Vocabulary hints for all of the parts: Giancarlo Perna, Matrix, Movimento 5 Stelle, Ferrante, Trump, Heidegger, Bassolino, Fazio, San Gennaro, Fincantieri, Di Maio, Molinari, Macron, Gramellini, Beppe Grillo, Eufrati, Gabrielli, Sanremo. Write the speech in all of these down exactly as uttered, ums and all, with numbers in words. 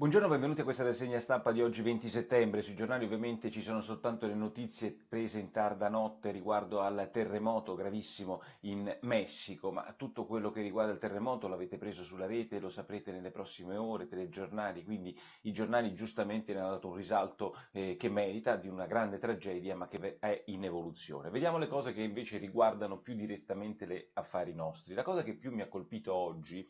Buongiorno, benvenuti a questa rassegna stampa di oggi venti settembre. Sui giornali ovviamente ci sono soltanto le notizie prese in tarda notte riguardo al terremoto gravissimo in Messico, ma tutto quello che riguarda il terremoto l'avete preso sulla rete, lo saprete nelle prossime ore, telegiornali, quindi i giornali giustamente ne hanno dato un risalto eh, che merita, di una grande tragedia ma che è in evoluzione. Vediamo le cose che invece riguardano più direttamente le affari nostri. La cosa che più mi ha colpito oggi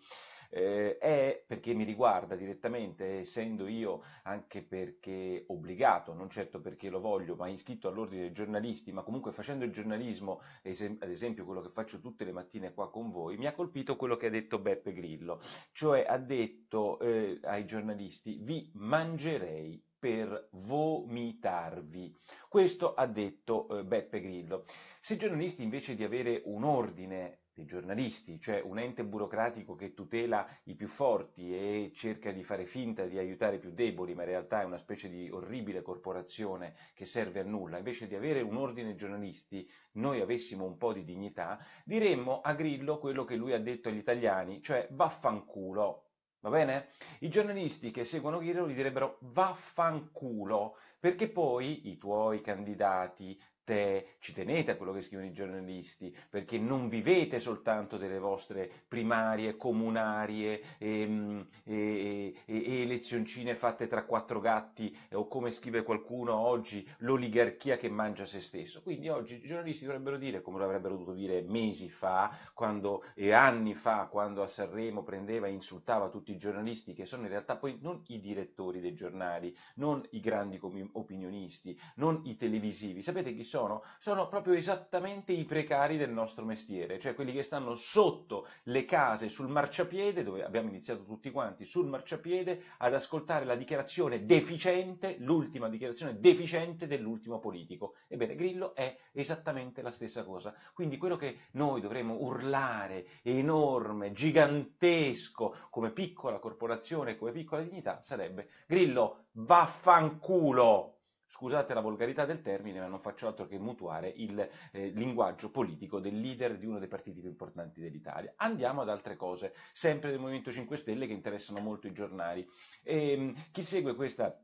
Eh, è perché mi riguarda direttamente, essendo io, anche perché obbligato, non certo perché lo voglio, ma iscritto all'ordine dei giornalisti, ma comunque facendo il giornalismo, esem- ad esempio quello che faccio tutte le mattine qua con voi, mi ha colpito quello che ha detto Beppe Grillo, cioè ha detto eh, ai giornalisti: vi mangerei per vomitarvi. Questo ha detto eh, Beppe Grillo. Se i giornalisti, invece di avere un ordine dei giornalisti, cioè un ente burocratico che tutela i più forti e cerca di fare finta di aiutare i più deboli, ma in realtà è una specie di orribile corporazione che serve a nulla, invece di avere un ordine giornalisti noi avessimo un po' di dignità, diremmo a Grillo quello che lui ha detto agli italiani, cioè vaffanculo. Va bene? I giornalisti che seguono Grillo gli direbbero vaffanculo, perché poi i tuoi candidati, te, ci tenete a quello che scrivono i giornalisti, perché non vivete soltanto delle vostre primarie, comunarie e, e, e, e elezioncine fatte tra quattro gatti, o come scrive qualcuno oggi, l'oligarchia che mangia se stesso. Quindi oggi i giornalisti dovrebbero dire, come lo avrebbero dovuto dire mesi fa, quando, e anni fa, quando a Sanremo prendeva e insultava tutti i giornalisti, che sono in realtà poi non i direttori dei giornali, non i grandi opinionisti, non i televisivi. Sapete chi sono? Sono proprio esattamente i precari del nostro mestiere, cioè quelli che stanno sotto le case, sul marciapiede, dove abbiamo iniziato tutti quanti, sul marciapiede ad ascoltare la dichiarazione deficiente, l'ultima dichiarazione deficiente dell'ultimo politico. Ebbene, Grillo è esattamente la stessa cosa. Quindi quello che noi dovremmo urlare, enorme, gigantesco, come piccola corporazione, come piccola dignità, sarebbe: Grillo, vaffanculo! Scusate la volgarità del termine, ma non faccio altro che mutuare il eh, linguaggio politico del leader di uno dei partiti più importanti dell'Italia. Andiamo ad altre cose, sempre del Movimento cinque Stelle, che interessano molto i giornali. E, chi segue questa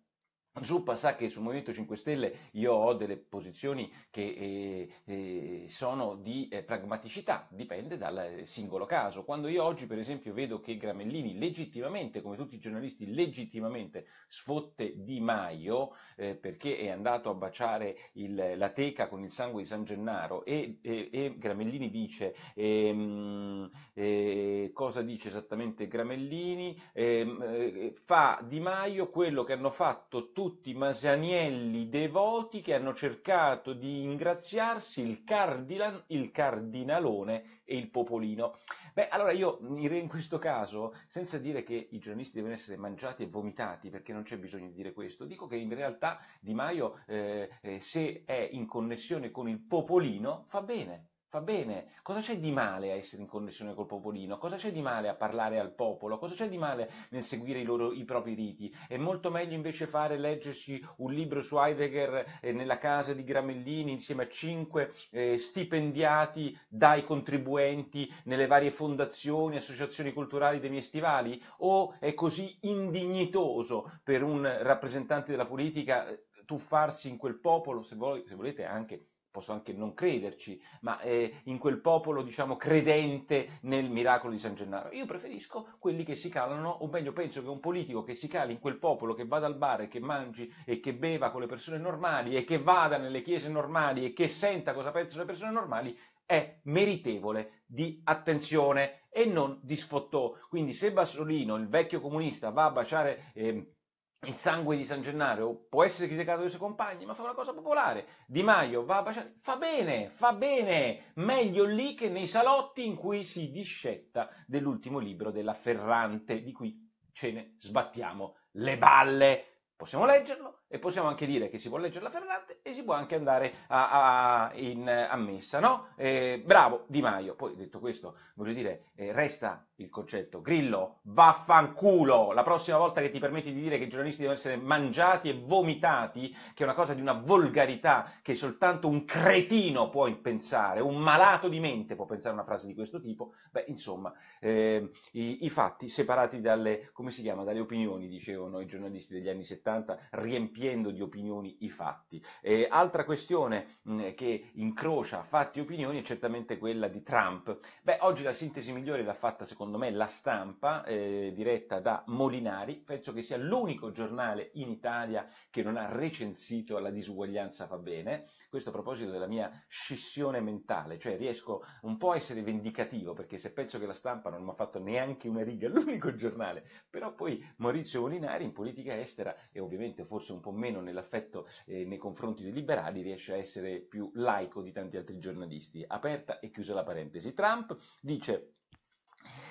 zuppa sa che sul Movimento cinque Stelle io ho delle posizioni che eh, eh, sono di eh, pragmaticità, dipende dal singolo caso. Quando io oggi per esempio vedo che Gramellini legittimamente, come tutti i giornalisti legittimamente, sfotte Di Maio eh, perché è andato a baciare il, la teca con il sangue di San Gennaro, e, e, e Gramellini dice, ehm, eh, cosa dice esattamente Gramellini? Ehm, eh, fa Di Maio quello che hanno fatto tutti tutti i masanielli devoti che hanno cercato di ingraziarsi il, cardinal, il cardinalone e il popolino. Beh, allora io in questo caso, senza dire che i giornalisti devono essere mangiati e vomitati, perché non c'è bisogno di dire questo, dico che in realtà Di Maio, eh, eh, se è in connessione con il popolino, fa bene. Fa bene, cosa c'è di male a essere in connessione col popolino? Cosa c'è di male a parlare al popolo? Cosa c'è di male nel seguire i, loro, i propri riti? È molto meglio invece fare, leggersi un libro su Heidegger eh, nella casa di Gramellini insieme a cinque eh, stipendiati dai contribuenti nelle varie fondazioni, associazioni culturali dei miei stivali? O è così indignitoso per un rappresentante della politica tuffarsi in quel popolo, se, vol- se volete anche... posso anche non crederci, ma eh, in quel popolo, diciamo, credente nel miracolo di San Gennaro? Io preferisco quelli che si calano, o meglio, penso che un politico che si cali in quel popolo, che vada al bar e che mangi e che beva con le persone normali e che vada nelle chiese normali e che senta cosa pensano le persone normali, è meritevole di attenzione e non di sfottò. Quindi se Bassolino, il vecchio comunista, va a baciare... Eh, il sangue di San Gennaro, può essere criticato dai suoi compagni, ma fa una cosa popolare. Di Maio va a baciare, fa bene, fa bene, meglio lì che nei salotti in cui si discetta dell'ultimo libro della Ferrante, di cui ce ne sbattiamo le balle. Possiamo leggerlo e possiamo anche dire che si può leggere la Ferrante e si può anche andare a, a, in, a messa, no? Eh, bravo Di Maio. Poi detto questo, voglio dire, eh, resta il concetto. Grillo, vaffanculo! La prossima volta che ti permetti di dire che i giornalisti devono essere mangiati e vomitati, che è una cosa di una volgarità che soltanto un cretino può pensare, un malato di mente può pensare una frase di questo tipo, beh, insomma, eh, i, i fatti separati dalle, come si chiama, dalle opinioni, dicevano i giornalisti degli anni settanta, riempiendo di opinioni i fatti. E altra questione mh, che incrocia fatti e opinioni è certamente quella di Trump. Beh, oggi la sintesi migliore l'ha fatta secondo me La Stampa, eh, diretta da Molinari. Penso che sia l'unico giornale in Italia che non ha recensito La disuguaglianza fa bene. Questo a proposito della mia scissione mentale, cioè riesco un po' a essere vendicativo, perché se penso che La Stampa non mi ha fatto neanche una riga, l'unico giornale, però poi Maurizio Molinari in politica estera e ovviamente forse un po' meno nell'affetto eh, nei confronti dei liberali, riesce a essere più laico di tanti altri giornalisti. Aperta e chiusa la parentesi. Trump dice...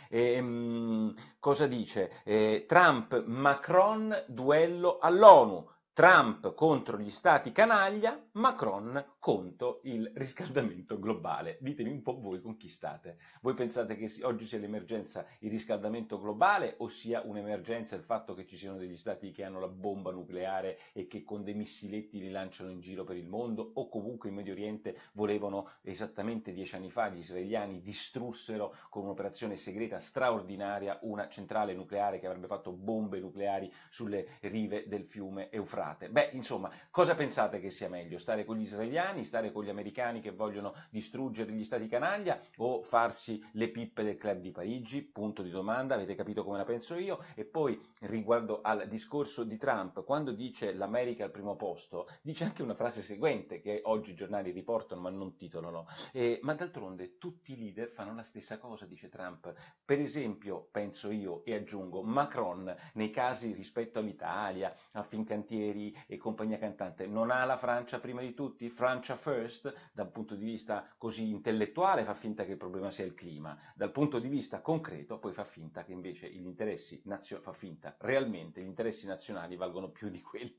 Ehm, cosa dice? Eh, Trump, Macron, duello all'ONU. Trump contro gli stati canaglia, Macron contro il riscaldamento globale. Ditemi un po' voi con chi state. Voi pensate che oggi sia l'emergenza il riscaldamento globale o sia un'emergenza il fatto che ci siano degli stati che hanno la bomba nucleare e che con dei missiletti li lanciano in giro per il mondo, o comunque in Medio Oriente volevano esattamente dieci anni fa gli israeliani distrussero con un'operazione segreta straordinaria una centrale nucleare che avrebbe fatto bombe nucleari sulle rive del fiume Eufrati. Beh, insomma, cosa pensate che sia meglio? Stare con gli israeliani, stare con gli americani che vogliono distruggere gli stati canaglia, o farsi le pippe del club di Parigi? Punto di domanda. Avete capito come la penso io? E poi, riguardo al discorso di Trump, quando dice l'America al primo posto, dice anche una frase seguente che oggi i giornali riportano ma non titolano. Eh, ma d'altronde tutti i leader fanno la stessa cosa, dice Trump. Per esempio, penso io, e aggiungo, Macron, nei casi rispetto all'Italia, a Fincantieri e compagnia cantante, non ha la Francia prima di tutti? Francia first? Da un punto di vista così intellettuale fa finta che il problema sia il clima, dal punto di vista concreto poi fa finta che invece gli interessi nazio- fa finta, realmente gli interessi nazionali valgono più di quelli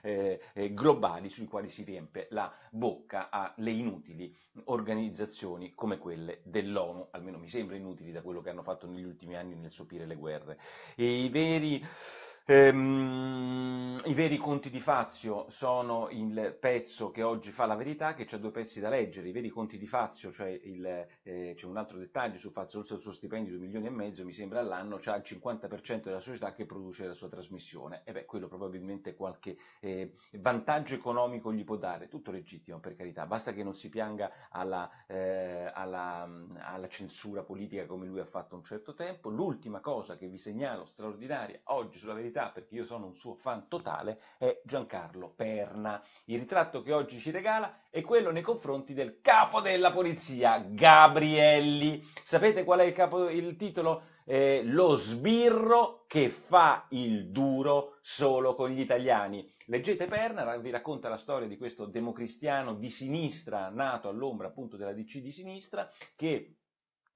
eh, eh, globali sui quali si riempie la bocca alle inutili organizzazioni come quelle dell'ONU, almeno mi sembra inutili da quello che hanno fatto negli ultimi anni nel sopire le guerre. E i veri... Ehm, i veri conti di Fazio sono il pezzo che oggi fa La Verità, che c'ha due pezzi da leggere. I veri conti di Fazio, cioè il, eh, c'è un altro dettaglio su Fazio, il suo stipendio di due milioni e mezzo mi sembra all'anno, c'ha il cinquanta per cento della società che produce la sua trasmissione, e beh, quello probabilmente qualche eh, vantaggio economico gli può dare, tutto legittimo per carità, basta che non si pianga alla, eh, alla, alla censura politica come lui ha fatto un certo tempo. L'ultima cosa che vi segnalo straordinaria oggi sulla Verità, perché io sono un suo fan totale, è Giancarlo Perna. Il ritratto che oggi ci regala è quello nei confronti del capo della polizia, Gabrielli. Sapete qual è il, capo, il titolo? Eh, lo sbirro che fa il duro solo con gli italiani. Leggete Perna, vi racconta la storia di questo democristiano di sinistra, nato all'ombra appunto della D C di sinistra, che...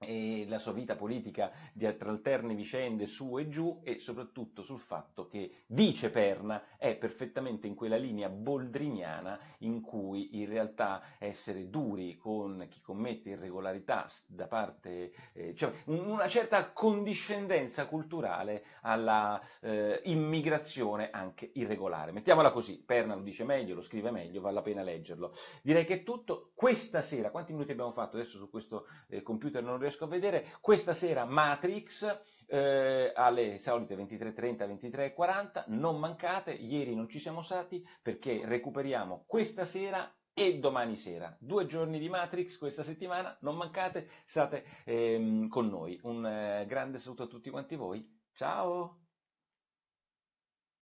e la sua vita politica di alterne vicende su e giù, e soprattutto sul fatto che, dice Perna, è perfettamente in quella linea boldriniana in cui in realtà essere duri con chi commette irregolarità da parte, eh, cioè una certa condiscendenza culturale alla eh, immigrazione anche irregolare. Mettiamola così, Perna lo dice meglio, lo scrive meglio, vale la pena leggerlo. Direi che è tutto. Questa sera, quanti minuti abbiamo fatto adesso su questo eh, computer? Non riesco a vedere. Questa sera Matrix eh, alle solite ventitré e trenta, ventitré e quaranta, non mancate. Ieri non ci siamo stati perché recuperiamo questa sera e domani sera, due giorni di Matrix questa settimana, non mancate, state ehm, con noi. Un eh, grande saluto a tutti quanti voi, ciao!